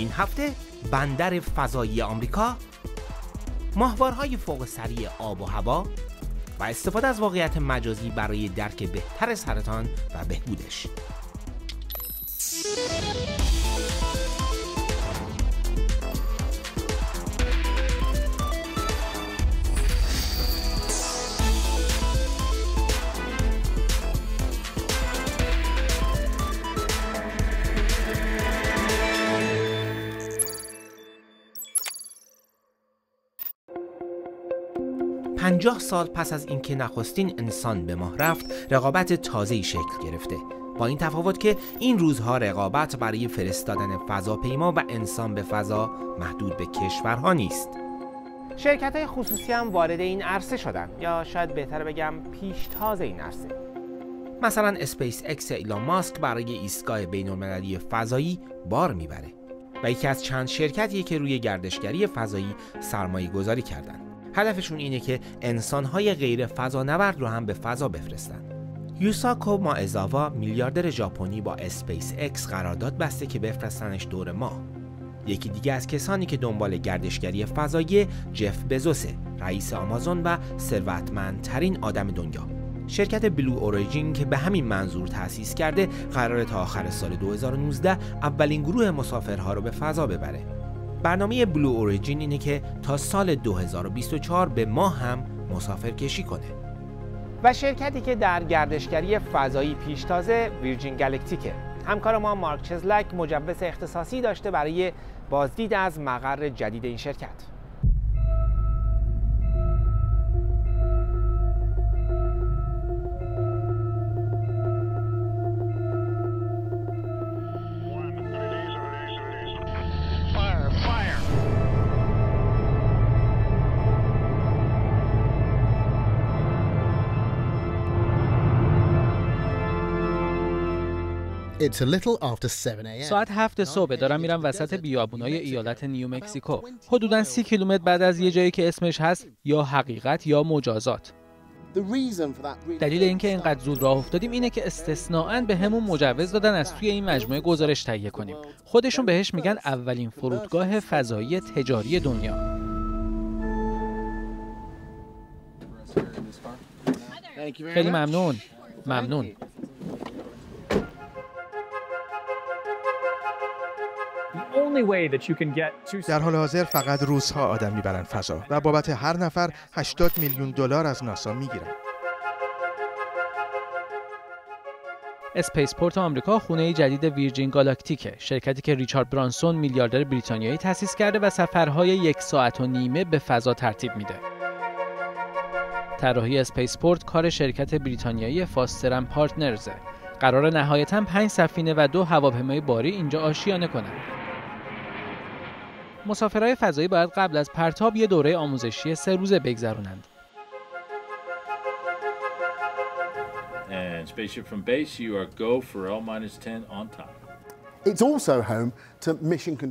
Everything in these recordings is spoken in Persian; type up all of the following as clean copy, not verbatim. این هفته بندر فضایی آمریکا، ماهوارهای فوق سریع آب و هوا و استفاده از واقعیت مجازی برای درک بهتر سرطان و بهبودش. پنجاه سال پس از اینکه نخستین انسان به ماه رفت، رقابت تازه‌ای شکل گرفته. با این تفاوت که این روزها رقابت برای فرستادن فضاپیما و انسان به فضا محدود به کشورها نیست. شرکت‌های خصوصی هم وارد این عرصه شدن، یا شاید بهتر بگم پیشتاز این عرصه. مثلا اسپیس اکس ایلان ماسک برای ایستگاه بین‌المللی فضایی بار میبره و یکی از چند شرکتی که روی گردشگری فضایی سرمایه‌گذاری کردن. هدفشون اینه که انسان‌های غیر فضانورد رو هم به فضا بفرستن. یوساکو مائزاوا میلیاردر ژاپنی با اسپیس اکس قرارداد بسته که بفرستنش دور ماه. یکی دیگه از کسانی که دنبال گردشگری فضایی جف بزوس، رئیس آمازون و ثروتمندترین آدم دنیا. شرکت بلو اوریجین که به همین منظور تأسیس کرده، قراره تا آخر سال 2019 اولین گروه مسافرها رو به فضا ببره. برنامه بلو اوریجین اینه که تا سال 2024 به ما هم مسافر کشی کنه. و شرکتی که در گردشگری فضایی پیشتازه ویرجین گلکتیکه. همکار ما مارک چزلک مجوز اختصاصی داشته برای بازدید از مقر جدید این شرکت. ساعت 7 صبح دارم میرم وسط بیابونای ایالت نیومکزیکو، حدوداً 30 کیلومتر بعد از یه جایی که اسمش هست یا حقیقت یا مجازات. دلیل اینکه اینقدر زود راه افتادیم اینه که استثناءاً به همون مجوز دادن از توی این مجموعه گزارش تهیه کنیم. خودشون بهش میگن اولین فرودگاه فضایی تجاری دنیا. خیلی ممنون. در حال حاضر فقط روزها آدم میبرن فضا و بابت هر نفر 80 میلیون دلار از ناسا میگیرن. اسپیسپورت آمریکا خونه جدید ویرجین گالاکتیکه، شرکتی که ریچارد برانسون میلیاردر بریتانیایی تأسیس کرده و سفرهای 1.5 ساعت به فضا ترتیب میده. طراحی اسپیسپورت کار شرکت بریتانیایی فاسترمن پارتنرز. قرار نهایتاً 5 سفینه و 2 هواپیمای باری اینجا آشیانه کنند. مسافرهای فضایی باید قبل از پرتاب یه دوره آموزشی 3 روزه بگذرونند.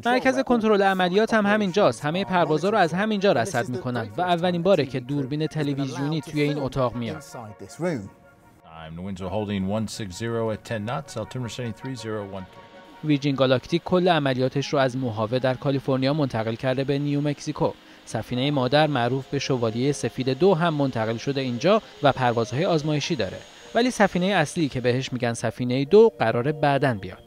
مرکز کنترل عملیات هم همینجاست. همه پروازا رو از همینجا رصد میکنند و اولین باره که دوربین تلویزیونی توی این اتاق میاد. ویرجین گالاکتیک کل عملیاتش رو از موهاوه در کالیفرنیا منتقل کرده به نیومکزیکو. سفینه مادر معروف به شوالیه سفید 2 هم منتقل شده اینجا و پروازهای آزمایشی داره. ولی سفینه اصلی که بهش میگن سفینه 2 قراره بعداً بیاد.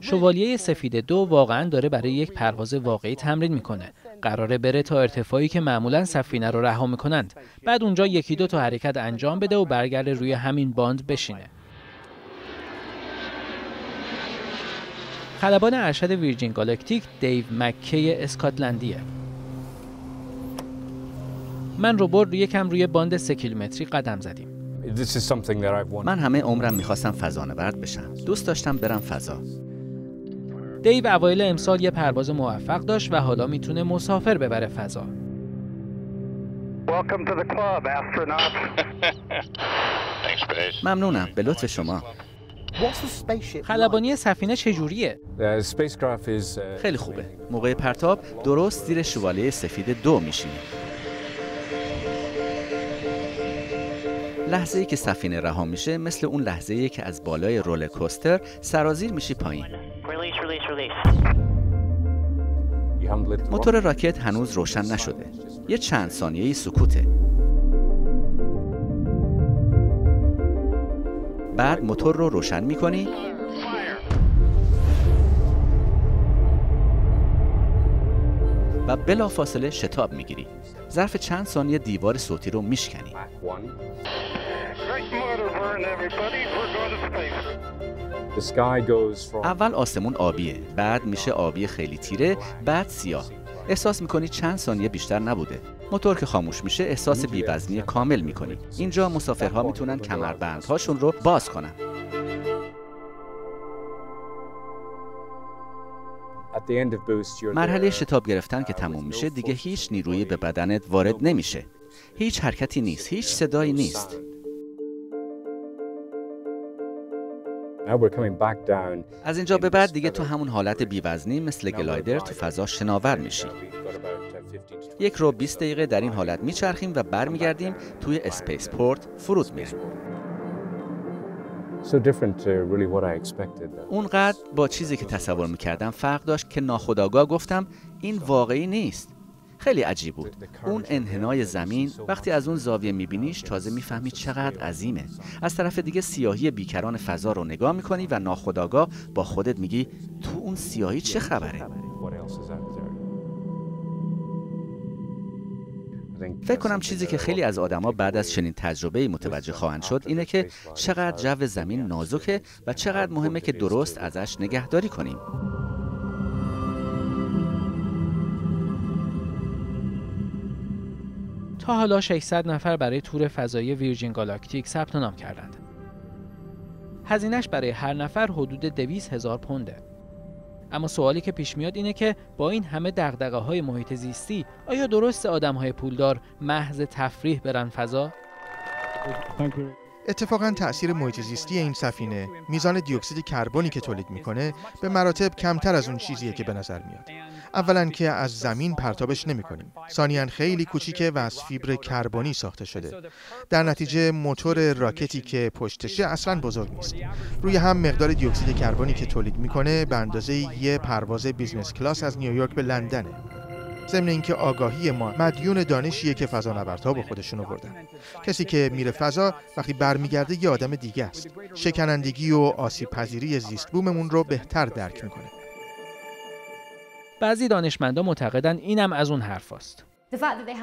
شوالیه سفید 2 واقعاً داره برای یک پرواز واقعی تمرین میکنه. قراره بره تا ارتفاعی که معمولاً سفینه رو رها میکنند. بعد اونجا 1-2 تا حرکت انجام بده و برگرده روی همین باند بشینه. خلبان ارشد ویرجین گالاکتیک دیو مکی اسکاتلندیه. من رو برد یکم روی باند 3 کیلومتری قدم زدیم. من همه عمرم میخواستم فضانورد بشم. دوست داشتم برم فضا. دیو اوایل امسال یه پرواز موفق داشت و حالا میتونه مسافر ببره فضا. ممنونم، به لطف شما. خلبانی سفینه چجوریه؟ خیلی خوبه. موقع پرتاب درست زیر شوالیه سفید 2 میشینیم. لحظه‌ای که سفینه رها میشه مثل اون لحظه‌ای که از بالای رولر کوستر سرازیر میشی پایین. موتور راکت هنوز روشن نشده. یه چند ثانیه‌ای سکوته. بعد موتور رو روشن می‌کنی. و بلافاصله شتاب می‌گیری. ظرف چند ثانیه دیوار صوتی رو میشکنی. اول آسمون آبیه، بعد میشه آبی خیلی تیره، بعد سیاه. احساس می‌کنی چند ثانیه بیشتر نبوده. موتور که خاموش میشه احساس بی‌وزنی کامل می‌کنی. اینجا مسافرها میتونن کمربندهاشون رو باز کنن. مرحله شتاب گرفتن که تموم میشه دیگه هیچ نیرویی به بدنت وارد نمیشه. هیچ حرکتی نیست، هیچ صدایی نیست. از اینجا به بعد دیگه تو همون حالت بیوزنی مثل گلایدر تو فضا شناور میشی. 1 رو 20 دقیقه در این حالت میچرخیم و برمیگردیم توی اسپیس پورت فرود میریم. اونقدر با چیزی که تصور میکردم فرق داشت که ناخودآگاه گفتم این واقعی نیست. خیلی عجیب بود. اون انحنای زمین وقتی از اون زاویه میبینیش تازه میفهمی چقدر عظیمه. از طرف دیگه سیاهی بیکران فضا رو نگاه میکنی و ناخودآگاه با خودت میگی تو اون سیاهی چه خبره؟ فکر کنم چیزی که خیلی از آدما بعد از چنین تجربه‌ای متوجه خواهند شد اینه که چقدر جو زمین نازکه و چقدر مهمه که درست ازش نگهداری کنیم. تا حالا 600 نفر برای تور فضایی ویرجین گالاکتیک ثبت نام کردند. هزینه‌اش برای هر نفر حدود 200,000 پونده. اما سوالی که پیش میاد اینه که با این همه دغدغه‌های محیط زیستی آیا درست آدم‌های پولدار محض تفریح برن فضا؟ اتفاقاً تأثیر محیط زیستی این سفینه، میزان دیوکسید کربنی که تولید میکنه به مراتب کمتر از اون چیزیه که به نظر میاد. اولاً که از زمین پرتابش نمیکنیم. ثانیاً خیلی کوچیکه و از فیبر کربنی ساخته شده. در نتیجه موتور راکتی که پشتشه اصلاً بزرگ نیست. روی هم مقدار دیوکسید کربنی که تولید میکنه به اندازه یه پرواز بیزنس کلاس از نیویورک به لندنه. ضمن اینکه آگاهی ما مدیون دانشیه که فضانوردها به خودشون آوردن. کسی که میره فضا وقتی برمیگرده یه آدم دیگه است. شکنندگی و آسیب پذیری زیست بوممون رو بهتر درک میکنه. بعضی دانشمندان معتقدن اینم از اون حرف است.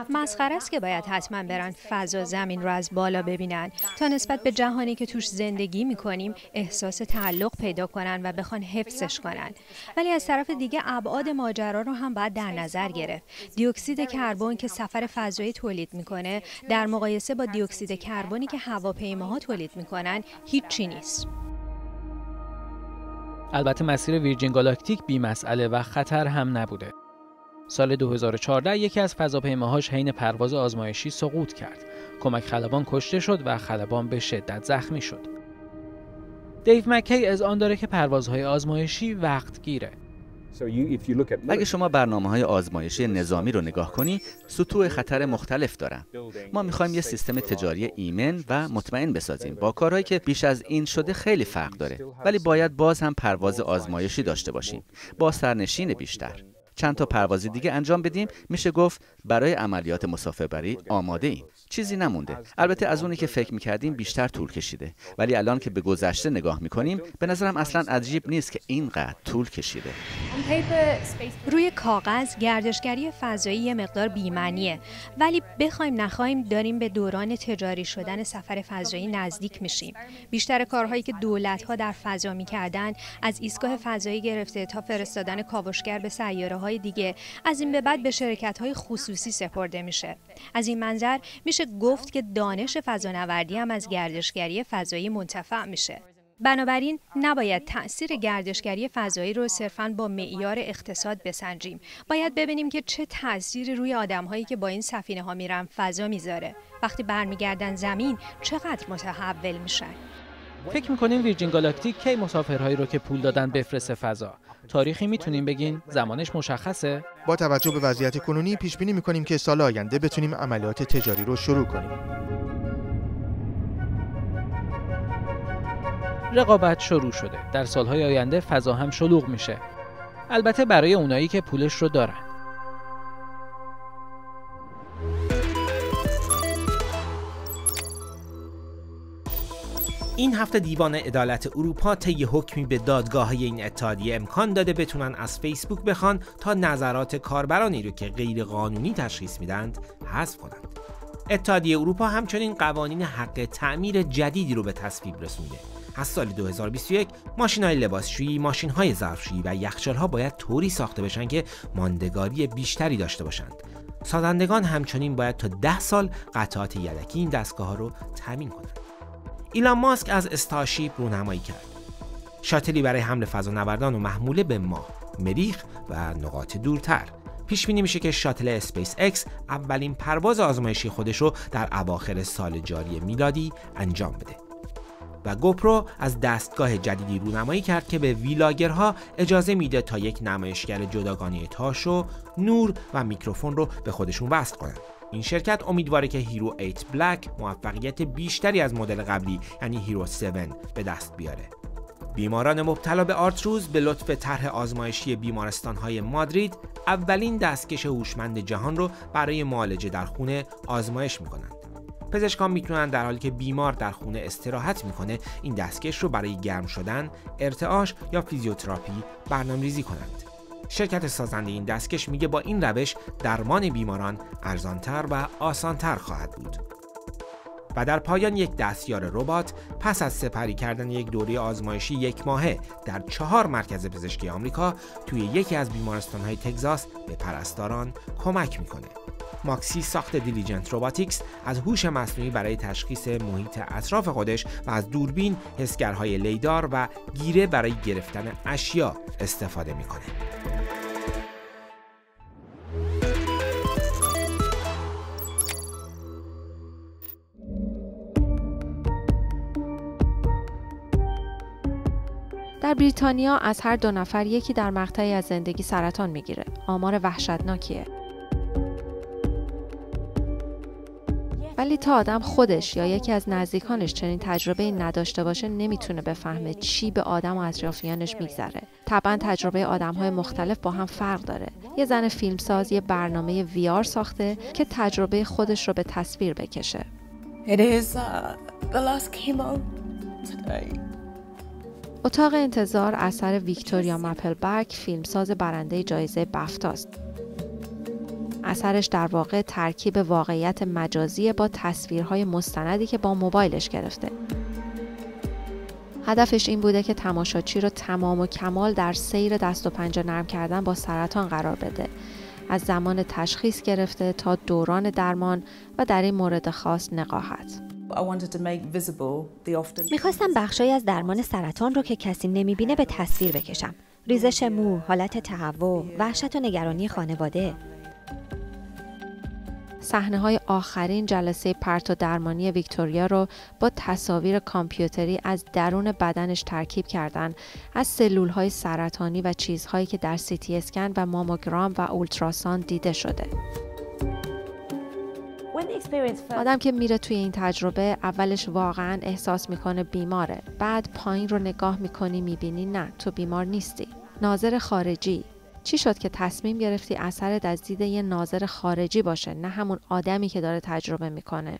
مسخره است که باید حتما برن فضا زمین رو از بالا ببینن تا نسبت به جهانی که توش زندگی میکنیم احساس تعلق پیدا کنن و بخوان حفظش کنن. ولی از طرف دیگه ابعاد ماجرا رو هم باید در نظر گرفت. دیوکسید کربن که سفر فضایی تولید میکنه در مقایسه با دیوکسید کربنی که هواپیماها تولید میکنن هیچی نیست. البته مسیر ویرجین گالاکتیک بی مسئله و خطر هم نبوده. سال 2014 یکی از فضاپیماهاش حین پرواز آزمایشی سقوط کرد. کمک خلبان کشته شد و خلبان به شدت زخمی شد. دیو مکی از آن داره که پروازهای آزمایشی وقت گیره. اگه شما برنامه‌های آزمایشی نظامی رو نگاه کنی، سطوح خطر مختلف دارن. ما می‌خوایم یه سیستم تجاری ایمن و مطمئن بسازیم. با کارهایی که بیش از این شده خیلی فرق داره. ولی باید باز هم پرواز آزمایشی داشته باشیم. با سرنشین بیشتر. چند تا پرواز دیگه انجام بدیم میشه گفت برای عملیات مسافربری آماده ایم. چیزی نمونده. البته از اونی که فکر میکردیم بیشتر طول کشیده. ولی الان که به گذشته نگاه میکنیم به نظرم اصلا عجیب نیست که اینقدر طول کشیده. روی کاغذ گردشگری فضایی یه مقدار بی‌معنیه. ولی بخوایم نخوایم داریم به دوران تجاری شدن سفر فضایی نزدیک میشیم. بیشتر کارهایی که دولت‌ها در فضا میکردن از ایستگاه فضایی گرفته تا فرستادن کاوشگر به سیاره های دیگه از این به بعد به شرکت های خصوصی سپرده میشه. از این منظر میشه گفت که دانش فضانوردی هم از گردشگری فضایی منتفع میشه. بنابراین نباید تأثیر گردشگری فضایی رو صرفاً با معیار اقتصاد بسنجیم. باید ببینیم که چه تأثیری روی آدم‌هایی که با این سفینه ها میرن فضا میذاره. وقتی برمیگردن زمین چقدر متحول میشن؟ فکر می‌کنین ویرجین گالاکتیک کی مسافرهایی رو که پول دادن بفرسته فضا؟ تاریخی میتونیم بگین؟ زمانش مشخصه؟ با توجه به وضعیت کنونی پیش بینی می‌کنیم که سال آینده بتونیم عملیات تجاری رو شروع کنیم. رقابت شروع شده. در سالهای آینده فضا هم شلوغ میشه. البته برای اونایی که پولش رو دارن. این هفته دیوان عدالت اروپا طی حکمی به دادگاه‌های این اتحادیه امکان داده بتونن از فیسبوک بخوان تا نظرات کاربرانی رو که غیر قانونی تشخیص میدند حذف کنند. اتحادیه اروپا همچنین قوانین حق تعمیر جدیدی رو به تصویب رسونده. از سال 2021 ماشین‌های لباسشویی، ماشین‌های ظرفشویی و یخچال‌ها باید طوری ساخته بشن که ماندگاری بیشتری داشته باشند. سازندگان همچنین باید تا 10 سال قطعات یدکی این دستگاه‌ها رو تامین کنند. ایلان ماسک از استارشیپ رونمایی کرد. شاتلی برای حمل فضانوردان و محموله به ماه، مریخ و نقاط دورتر. پیش بینی میشه که شاتل اسپیس اکس اولین پرواز آزمایشی خودش رو در اواخر سال جاری میلادی انجام بده. و گوپرو از دستگاه جدیدی رونمایی کرد که به ویلاگرها اجازه میده تا یک نمایشگر جداگانه تاشو، نور و میکروفون رو به خودشون وصل کنن. این شرکت امیدواره که هیرو 8 بلک موفقیت بیشتری از مدل قبلی یعنی هیرو 7 به دست بیاره. بیماران مبتلا به آرتروز به لطف طرح آزمایشی بیمارستان‌های مادرید اولین دستکش هوشمند جهان رو برای معالجه در خونه آزمایش می‌کنند. پزشکان میتونن در حالی که بیمار در خونه استراحت میکنه این دستکش رو برای گرم شدن، ارتعاش یا فیزیوتراپی برنامه‌ریزی کنند. شرکت سازنده این دستکش میگه با این روش درمان بیماران ارزانتر و آسانتر خواهد بود. و در پایان یک دستیار ربات پس از سپری کردن یک دوره آزمایشی یک ماهه در 4 مرکز پزشکی آمریکا توی یکی از بیمارستان‌های تگزاس به پرستاران کمک میکنه. ماکسی ساخت دیلیجنت رباتیکس از هوش مصنوعی برای تشخیص محیط اطراف خودش و از دوربین، حسگرهای لیدار و گیره برای گرفتن اشیا استفاده میکنه. در بریتانیا از هر 2 نفر یکی در مقطعی از زندگی سرطان میگیره. آمار وحشتناکیه. ولی تا آدم خودش یا یکی از نزدیکانش چنین تجربه‌ای نداشته باشه نمیتونه بفهمه چی به آدم و اطرافیانش میگذره. طبعا تجربه آدم‌های مختلف با هم فرق داره. یه زن فیلمساز یه برنامه وی‌آر ساخته که تجربه خودش رو به تصویر بکشه. اتاق انتظار اثر ویکتوریا مپلبرک فیلمساز برنده جایزه بفتاست. اثرش در واقع ترکیب واقعیت مجازی با تصویرهای مستندی که با موبایلش گرفته. هدفش این بوده که تماشاچی رو تمام و کمال در سیر دست و پنجه نرم کردن با سرطان قرار بده. از زمان تشخیص گرفته تا دوران درمان و در این مورد خاص نقاهت. میخواستم بخشایی از درمان سرطان رو که کسی نمیبینه به تصویر بکشم. ریزش مو، حالت تهوع، وحشت و نگرانی خانواده. صحنه‌های آخرین جلسه پرتو درمانی ویکتوریا رو با تصاویر کامپیوتری از درون بدنش ترکیب کردن، از سلول‌های سرطانی و چیزهایی که در سیتی اسکن و ماموگرام و اولتراساند دیده شده. آدم که میره توی این تجربه اولش واقعاً احساس میکنه بیماره. بعد پایین رو نگاه میکنی میبینی نه تو بیمار نیستی. ناظر خارجی. چی شد که تصمیم گرفتی اثرت از دید یه ناظر خارجی باشه نه همون آدمی که داره تجربه میکنه؟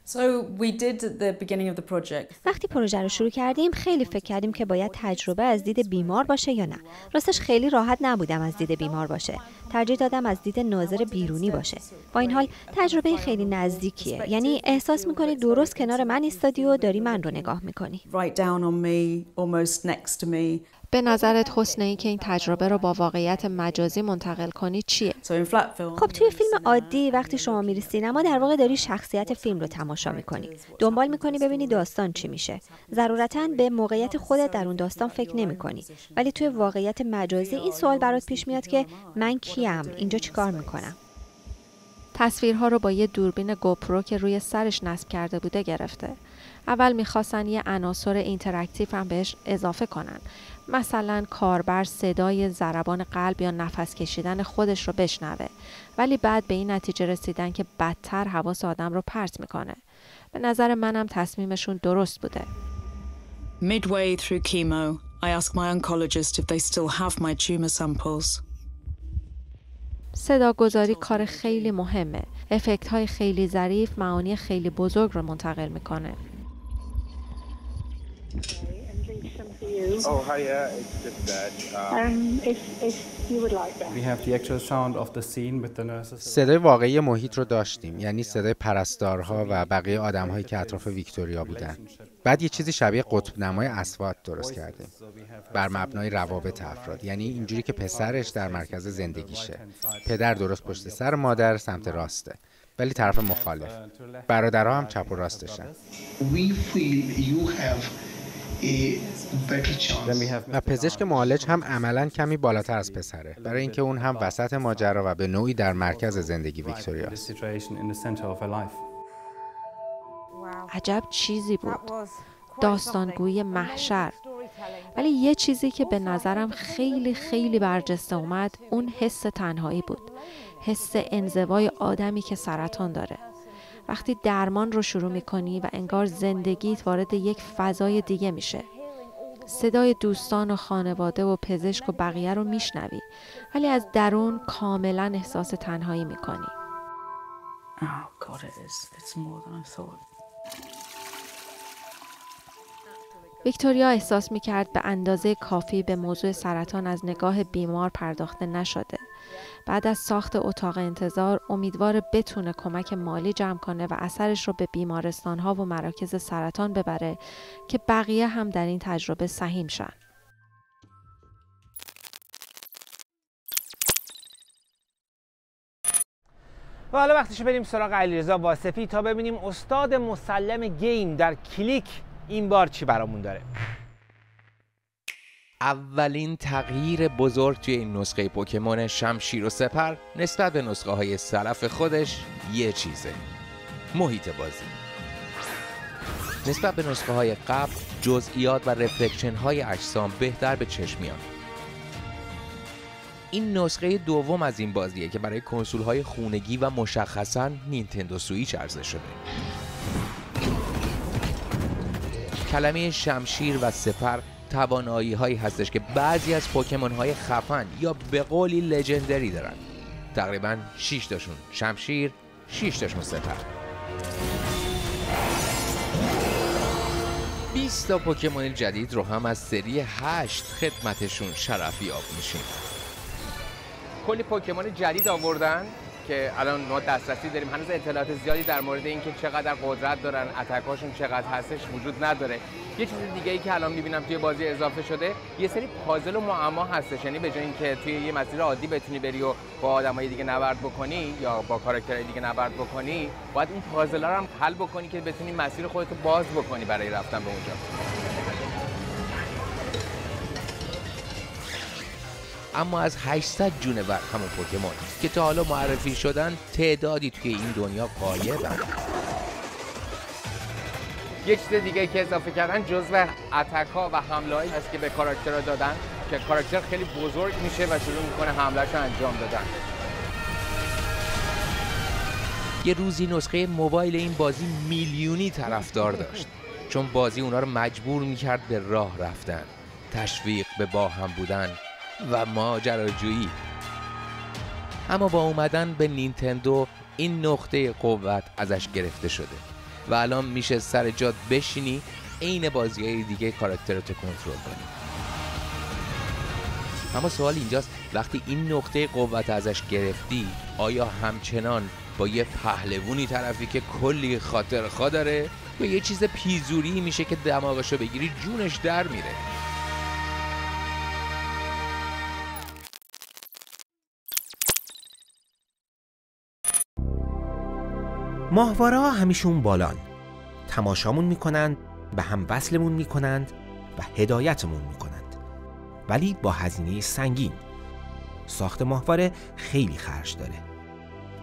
وقتی پروژه رو شروع کردیم خیلی فکر کردیم که باید تجربه از دید بیمار باشه یا نه. راستش خیلی راحت نبودم از دید بیمار باشه. ترجیح دادم از دید ناظر بیرونی باشه. با این حال تجربه خیلی نزدیکیه. یعنی احساس میکنی درست کنار من ایستادی و داری من رو نگاه میکنی. به نظرت حسنه ای که این تجربه رو با واقعیت مجازی منتقل کنی چیه؟ خب توی فیلم عادی وقتی شما میری سینما در واقع داری شخصیت فیلم رو تماشا میکنی. دنبال میکنی ببینی داستان چی میشه. ضرورتاً به موقعیت خودت در اون داستان فکر نمیکنی. ولی توی واقعیت مجازی این سوال برات پیش میاد که من کیم؟ اینجا چیکار میکنم؟ تصویرها رو با یه دوربین گوپرو که روی سرش نصب کرده بوده گرفته. اول میخواستن یه عناصر اینتراکتیو هم بهش اضافه کنن. مثلا کاربر صدای ضربان قلب یا نفس کشیدن خودش رو بشنوه. ولی بعد به این نتیجه رسیدن که بدتر حواس آدم رو پرت میکنه. به نظر منم تصمیمشون درست بوده. Midway through chemo, I ask my oncologist if they still have my tumor samples. صدا گذاری کار خیلی مهمه. افکت های خیلی ظریف معانی خیلی بزرگ رو منتقل میکنه. Oh, hi, yeah, it's just that. If you would like that. We have the actual sound of the scene with the nurses. صدای واقعی محیط رو داشتیم، یعنی صدای پرستارها و بقیه آدم‌هایی که اطراف ویکتوریا بودن. بعد یه چیزی شبیه قطب نمای اصوات درست کردیم بر مبنای روابط افراد، یعنی اینجوری که پسرش در مرکز زندگیشه. پدر درست پشت سر مادر سمت راسته، ولی طرف مخالف. برادرها هم چپ و راستشن. We feel you have و پزشک معالج هم عملاً کمی بالاتر از پسره، برای اینکه اون هم وسط ماجرا و به نوعی در مرکز زندگی ویکتوریا. عجب چیزی بود، داستانگوی محشر. ولی یه چیزی که به نظرم خیلی خیلی برجسته اومد اون حس تنهایی بود، حس انزوای آدمی که سرطان داره. وقتی درمان رو شروع میکنی و انگار زندگیت وارد یک فضای دیگه میشه. صدای دوستان و خانواده و پزشک و بقیه رو میشنوی، ولی از درون کاملا احساس تنهایی میکنی. ویکتوریا احساس میکرد به اندازه کافی به موضوع سرطان از نگاه بیمار پرداخته نشده. بعد از ساخت اتاق انتظار امیدوار بتونه کمک مالی جمع کنه و اثرش رو به بیمارستان‌ها و مراکز سرطان ببره که بقیه هم در این تجربه سهیم شن. و حالا وقتش بریم سراغ علیرضا باصفی تا ببینیم استاد مسلم گیم در کلیک این بار چی برامون داره. اولین تغییر بزرگ توی این نسخه پوکمون شمشیر و سپر نسبت به نسخه های سلف خودش یه چیزه: محیط بازی. نسبت به نسخه های قبل جزئیات و رفلکشن های اجسام بهتر به چشم میان. این نسخه دوم از این بازیه که برای کنسول های خونگی و مشخصاً نینتندو سوئیچ عرضه شده. کلمه شمشیر و سپر توانایی هایی هستش که بعضی از پوکمون های خفن یا به قولی لژندری دارن. تقریبا 6 تاشون شمشیر، 6 تاشون سپر. 20 تا پوکمون جدید رو هم از سری 8 خدمتشون شرفیاب میشیم. کلی پوکمون جدید آوردن که الان ما دسترسی داریم. هنوز اطلاعات زیادی در مورد اینکه چقدر قدرت دارن، اتکاشون چقدر هستش وجود نداره. یه چیز دیگه ای که الان می‌بینم توی بازی اضافه شده یه سری پازل و معما هستش، یعنی به جای اینکه توی یه مسیر عادی بتونی بری و با آدمای دیگه نبرد بکنی یا با کاراکترهای دیگه نبرد بکنی، باید این پازل‌ها رو هم حل بکنی که بتونی مسیر خودت رو باز بکنی برای رفتن به اونجا. اما از 800 جونور همون پوکمون که تا حالا معرفی شدن تعدادی توی این دنیا غایبن. یه چیز دیگه که اضافه کردن جزو اتک‌ها و حمله‌هایی هست که به کاراکترها دادن که کاراکتر خیلی بزرگ میشه و شروع میکنه حمله‌شو انجام دادن. یه روزی نسخه موبایل این بازی میلیونی طرفدار داشت، چون بازی اونا رو مجبور میکرد به راه رفتن، تشویق به با هم بودن و ماجراجویی. اما با اومدن به نینتندو این نقطه قوت ازش گرفته شده و الان میشه سر جات بشینی عین بازی‌های دیگه کاراکترتو کنترل کنی. اما سوال اینجاست وقتی این نقطه قوت ازش گرفتی آیا همچنان با یه پهلوونی طرفی که کلی خاطر خوا داره یا یه چیز پیزوری میشه که دماغشو بگیری جونش در میره؟ ماهواره‌ها همیشون بالان، تماشامون میکنند، به هم وصلمون میکنند و هدایتمون میکنند، ولی با هزینه سنگین. ساخت ماهواره خیلی خرج داره،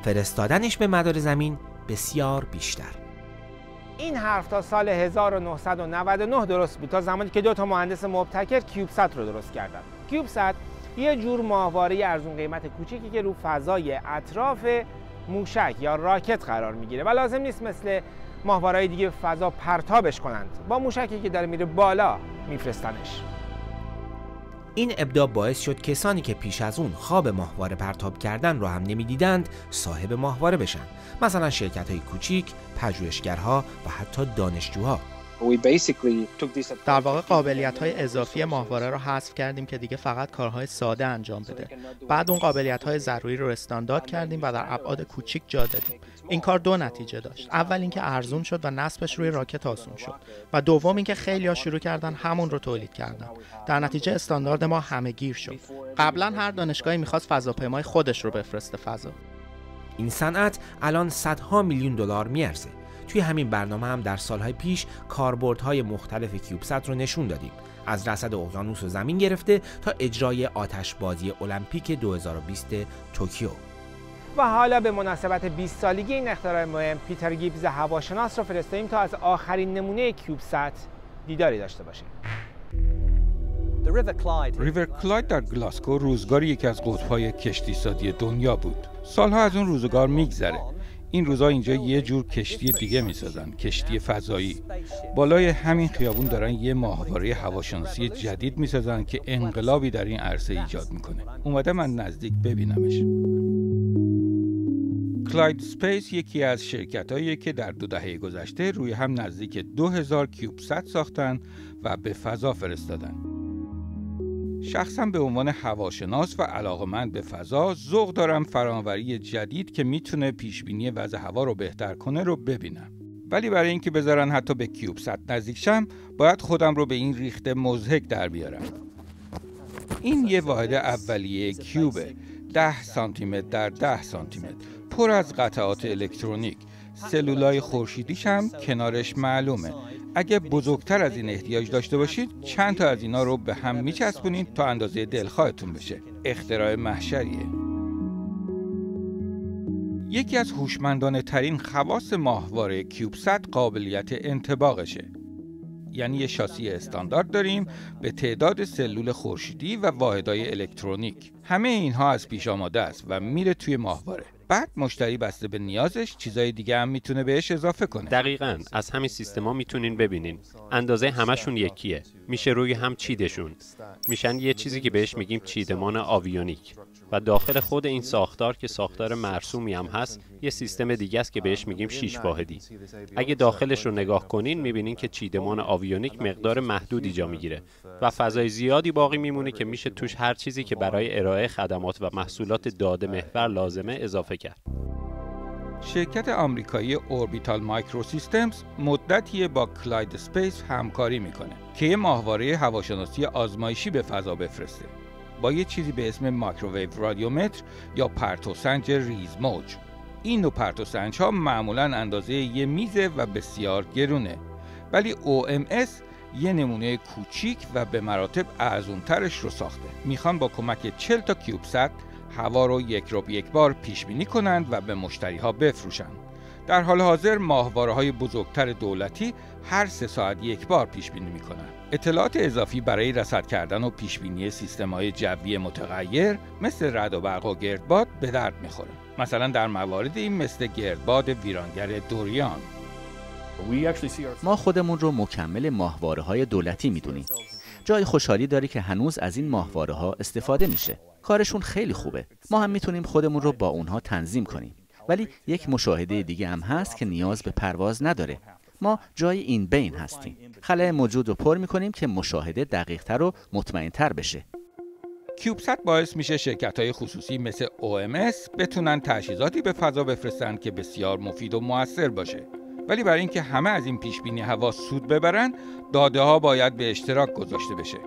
فرستادنش به مدار زمین بسیار بیشتر. این حرف تا سال 1999 درست بود، تا زمانی که دو تا مهندس مبتکر کیوبسات رو درست کردن. کیوبسات یه جور ماهواره ارزون قیمت کوچیکی که رو فضای اطراف موشک یا راکت قرار میگیره و لازم نیست مثل ماهواره‌های دیگه فضا پرتابش کنند. با موشکی که داره میره بالا میفرستنش. این ابداع باعث شد کسانی که پیش از اون خواب ماهواره پرتاب کردن رو هم نمیدیدند صاحب ماهواره بشن، مثلا شرکت‌های کوچیک، پژوهشگرها و حتی دانشجوها. در واقع قابلیت‌های اضافی ماهواره رو حذف کردیم که دیگه فقط کارهای ساده انجام بده. بعد اون قابلیت‌های ضروری رو استاندارد کردیم و در ابعاد کوچیک جا دادیم. این کار دو نتیجه داشت. اول اینکه ارزون شد و نصبش روی راکت آسون شد و دوم اینکه خیلی‌ها شروع کردن همون رو تولید کردن. در نتیجه استاندارد ما همه‌گیر شد. قبلا هر دانشگاهی می‌خواست فضاپیمای خودش رو بفرسته فضا. این صنعت الان صدها میلیون دلار می‌ارزه. توی همین برنامه هم در سالهای پیش کاربردهای مختلف کیوبسات رو نشون دادیم، از رصد اقیانوس و زمین گرفته تا اجرای آتشبازی المپیک 2020 توکیو. و حالا به مناسبت 20 سالگی این اختراع مهم، پیتر گیبس هواشناس رو فرستادیم تا از آخرین نمونه کیوبسات دیداری داشته باشه. ریور کلاید در گلاسکو روزگار یکی از قطب‌های کشتی‌سازی دنیا بود. سالها از اون روزگار میگذره. این روزا اینجا یه جور کشتی دیگه میسازن، کشتی فضایی. بالای همین خیابون دارن یه ماهواره هواشناسی جدید میسازن که انقلابی در این عرصه ایجاد میکنه. اومده من نزدیک ببینمش. کلاید سپیس یکی از شرکتاییه که در دو دهه گذشته روی هم نزدیک 2000 کیوبسات ساختن و به فضا فرستادن. شخصا به عنوان هواشناس و علاقمند به فضا ذوق دارم فناوری جدید که میتونه پیشبینی وضع هوا رو بهتر کنه رو ببینم، ولی برای اینکه بذارن حتی به کیوبسات نزدیک شم باید خودم رو به این ریخته مضحک در بیارم. این یه واحد اولیه کیوبه، 10 سانتی متر در 10 سانتی متر، پر از قطعات الکترونیک. سلولای خورشیدیش هم کنارش معلومه. اگه بزرگتر از این احتیاج داشته باشید چند تا از اینا رو به هم میچسبونید تا اندازه دلخواهتون بشه. اختراع محشریه. یکی از هوشمندانه ترین خواص ماهواره کیوبسات قابلیت انطباقشه. یعنی یه شاسی استاندارد داریم به تعداد سلول خورشیدی و واحدهای الکترونیک. همه اینها از پیش آماده است و میره توی ماهواره. بعد مشتری بسته به نیازش چیزای دیگه هم میتونه بهش اضافه کنه. دقیقاً از همین سیستما میتونین ببینین. اندازه همشون یکیه. میشه روی هم چیدشون. میشن یه چیزی که بهش میگیم چیدمان آویونیک. و داخل خود این ساختار که ساختار مرسومی هم هست، یه سیستم دیگه است که بهش میگیم 6 واحدی. اگه داخلش رو نگاه کنین میبینین که چیدمان آویونیک مقدار محدودی جا میگیره و فضای زیادی باقی میمونه که میشه توش هر چیزی که برای ارائه خدمات و محصولات داده محور لازمه اضافه کرد. شرکت آمریکایی اوربیتال مایکروسیستمز مدتی با کلاید اسپیس همکاری میکنه که یه ماهواره هواشناسی آزمایشی به فضا بفرسته با یه چیزی به اسم مایکروویو رادیومتر یا پرتوسنج ریزموج. این نوع پرتوسنج‌ها معمولاً اندازه یه میزه و بسیار گرونه، ولی OMS یه نمونه کوچیک و به مراتب ارزونترش رو ساخته. میخوان با کمک 40 تا کیوبسات هوا رو یک بار پیش بینی کنند و به مشتری‌ها بفروشند. در حال حاضر ماهواره‌های بزرگتر دولتی هر 3 ساعت یک بار پیش بینی می‌کنند. اطلاعات اضافی برای رصد کردن و پیش بینی سیستم‌های جوی متغیر مثل رعد و برق و گردباد به درد می‌خوره. مثلا در مواردی مثل گردباد ویرانگر دوریان. ما خودمون رو مکمل ماهواره‌های دولتی می‌دونیم. جای خوشحالی داره که هنوز از این ماهواره‌ها استفاده میشه. کارشون خیلی خوبه. ما هم میتونیم خودمون رو با اونها تنظیم کنیم. ولی یک مشاهده دیگه هم هست که نیاز به پرواز نداره. ما جای این بین هستیم. خلأ موجود رو پر میکنیم که مشاهده دقیق‌تر و مطمئن‌تر بشه. کیوبسات باعث میشه شرکت‌های خصوصی مثل OMS بتونن تجهیزاتی به فضا بفرستن که بسیار مفید و مؤثر باشه. ولی برای اینکه همه از این پیشبینی هوا سود ببرن، داده‌ها باید به اشتراک گذاشته بشه.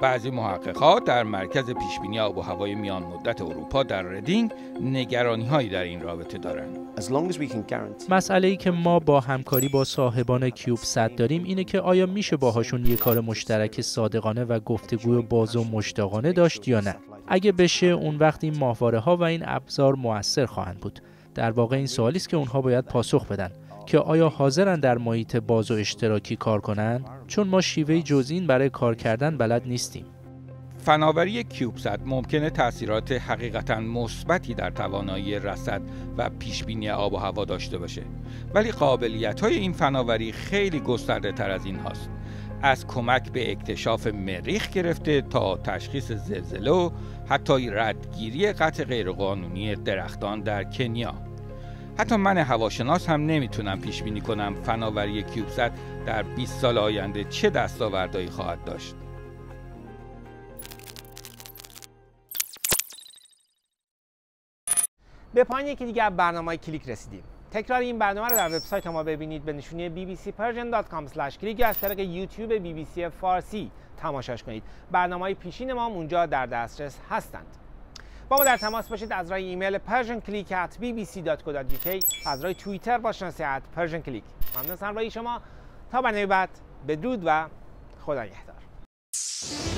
بعضی محقق‌ها در مرکز پیشبینی آب و هوای میان مدت اروپا در ردینگ نگرانی‌هایی در این رابطه دارند. مسئله‌ای که ما با همکاری با صاحبان کیوبسات داریم اینه که آیا میشه باهاشون یک کار مشترک صادقانه و گفتگوی باز و مشتاقانه داشت یا نه؟ اگه بشه اون وقت این ماهواره‌ها و این ابزار مؤثر خواهند بود. در واقع این سوالی است که اونها باید پاسخ بدن که آیا حاضرن در محیط باز و اشتراکی کار کنن، چون ما شیوهی جز این برای کار کردن بلد نیستیم. فناوری کیوبسات ممکنه تاثیرات حقیقتاً مثبتی در توانایی رصد و پیشبینی آب و هوا داشته باشه، ولی قابلیت‌های این فناوری خیلی گسترده‌تر از این هاست. از کمک به اکتشاف مریخ گرفته تا تشخیص زلزله و حتی ردگیری قطع غیرقانونی درختان در کنیا. حتی من هواشناس هم نمیتونم پیش بینی کنم فناوری کیوبسات در 20 سال آینده چه دستاوردهایی خواهد داشت. به پایان یکی دیگه از برنامه‌های کلیک رسیدیم. تکرار این برنامه رو در وبسایت ما ببینید به نشونی bbcpersian.com/click یا از طریق یوتیوب BBC فارسی تماشاش کنید. برنامه‌های پیشین ما اونجا در دسترس هستند. با ما در تماس باشید از راه ایمیل persianclick@bbc.co.uk، از راه توییتر با شناسه @persianclick. ممنون از همراهی شما. تا برنامه بعد، بدرود و خدا نگهدار.